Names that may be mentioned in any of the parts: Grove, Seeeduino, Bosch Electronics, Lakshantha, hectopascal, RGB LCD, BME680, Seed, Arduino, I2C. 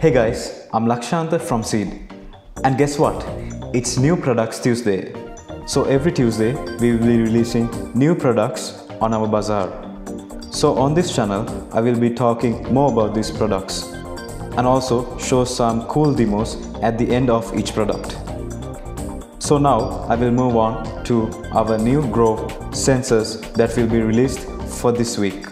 Hey guys, I'm Lakshantha from Seed. And guess what? It's New Products Tuesday. So every Tuesday, we will be releasing new products on our bazaar. So on this channel, I will be talking more about these products and also show some cool demos at the end of each product. So now I will move on to our new Grove sensors that will be released for this week.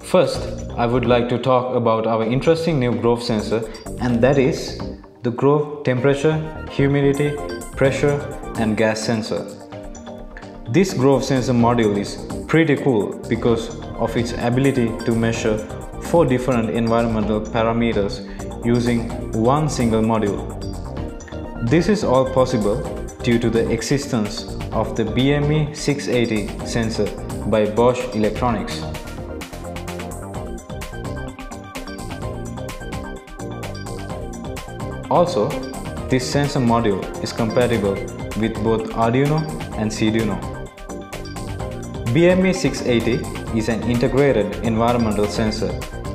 First, I would like to talk about our interesting new Grove sensor, and that is the Grove temperature, humidity, pressure and gas sensor. This Grove sensor module is pretty cool because of its ability to measure 4 different environmental parameters using one single module. This is all possible due to the existence of the BME680 sensor by Bosch Electronics. Also, this sensor module is compatible with both Arduino and Seeeduino. BME680 is an integrated environmental sensor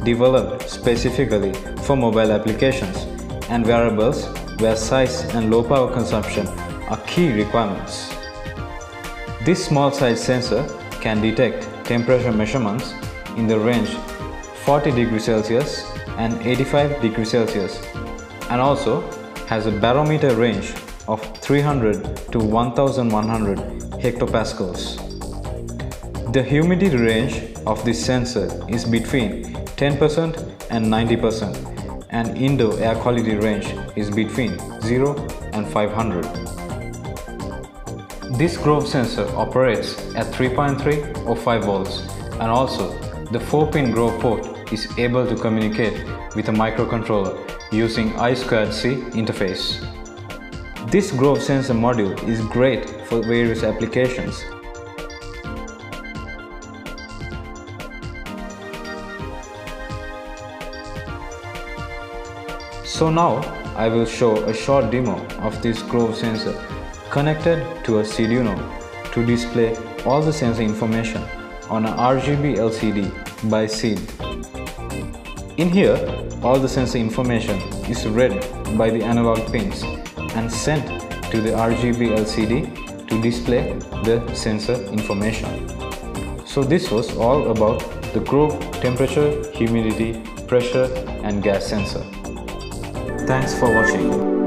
developed specifically for mobile applications and wearables where size and low power consumption are key requirements. This small size sensor can detect temperature measurements in the range 40 degrees Celsius and 85 degrees Celsius, and also has a barometer range of 300 to 1100 hectopascals. The humidity range of this sensor is between 10% and 90%. And indoor air quality range is between 0 and 500. This Grove sensor operates at 3.3 or 5 volts, and also the 4-pin Grove port is able to communicate with a microcontroller using I2C interface. This Grove sensor module is great for various applications. So now I will show a short demo of this Grove sensor connected to a Seeeduino to display all the sensor information on an RGB LCD by Seed. In here, all the sensor information is read by the analog pins and sent to the RGB LCD to display the sensor information. So this was all about the Grove temperature, humidity, pressure and gas sensor. Thanks for watching.